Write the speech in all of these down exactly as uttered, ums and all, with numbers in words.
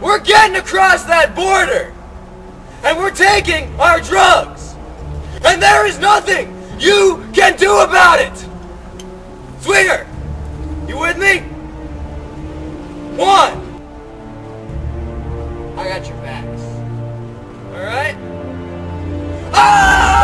We're getting across that border, and we're taking our drugs, and there is nothing you can do about it. Sweeter, you with me? One, I got your backs. All right? Ah!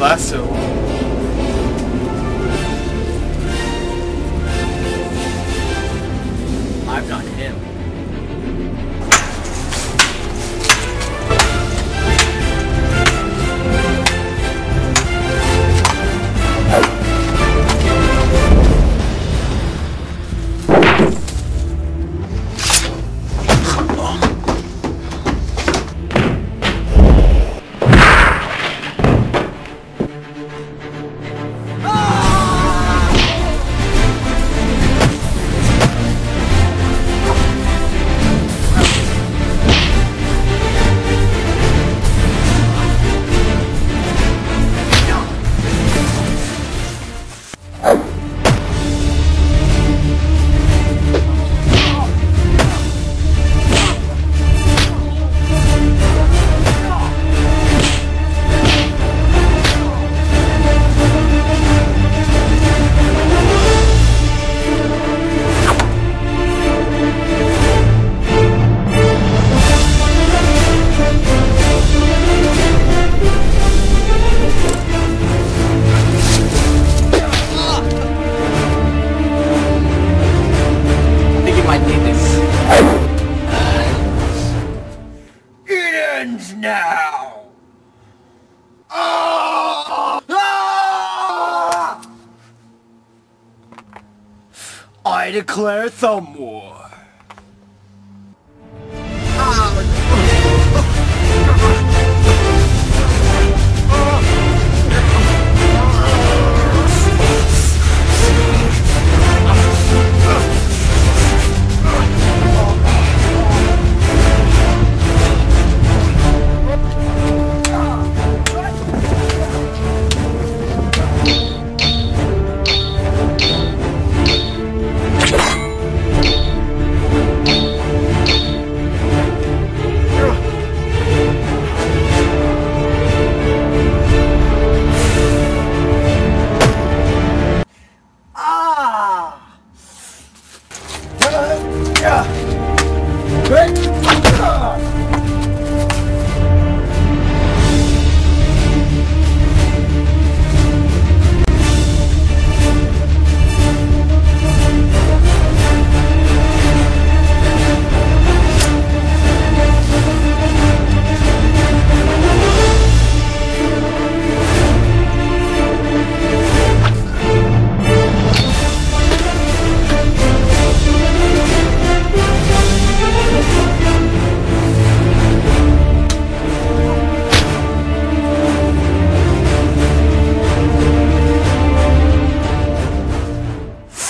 Lasso. I've not him. Now! Oh! Ah! I declare some war.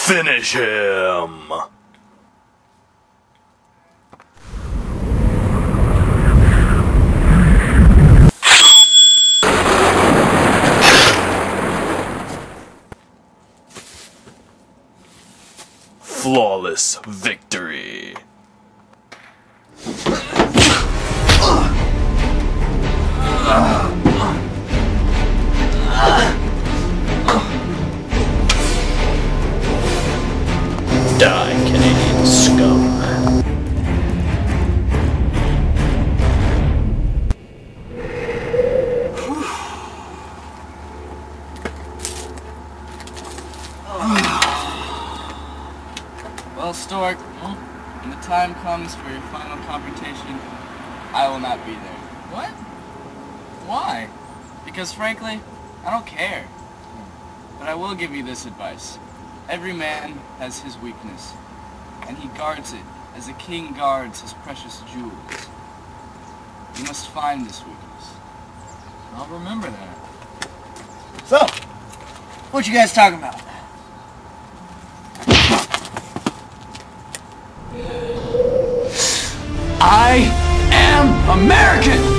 Finish him! Flawless victory! Die, Canadian scum. historical, when the time comes for your final computation, I will not be there. What? Why? Because frankly, I don't care. But I will give you this advice. Every man has his weakness, and he guards it as a king guards his precious jewels. You must find this weakness. I'll remember that. So, what you guys talking about? I am American!